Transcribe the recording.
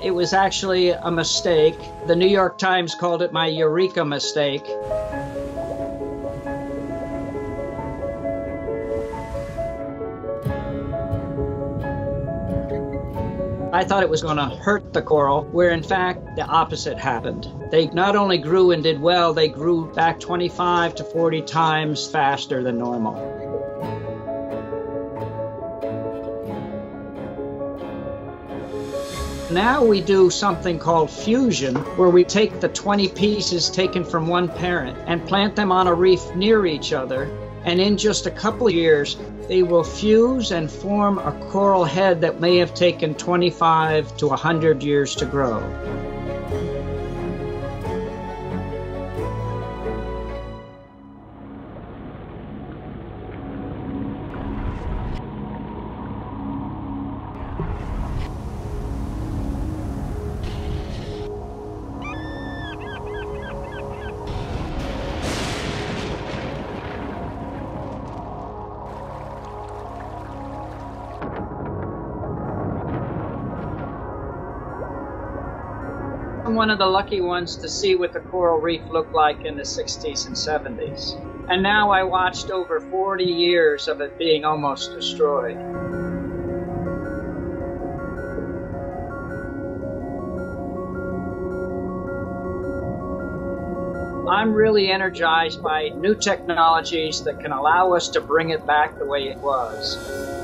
It was actually a mistake. The New York Times called it my Eureka mistake. I thought it was going to hurt the coral, where in fact the opposite happened. They not only grew and did well, they grew back 25 to 40 times faster than normal. Now we do something called fusion, where we take the 20 pieces taken from one parent and plant them on a reef near each other. And in just a couple of years, they will fuse and form a coral head that may have taken 25 to 100 years to grow. I'm one of the lucky ones to see what the coral reef looked like in the 60s and 70s. And now I watched over 40 years of it being almost destroyed. I'm really energized by new technologies that can allow us to bring it back the way it was.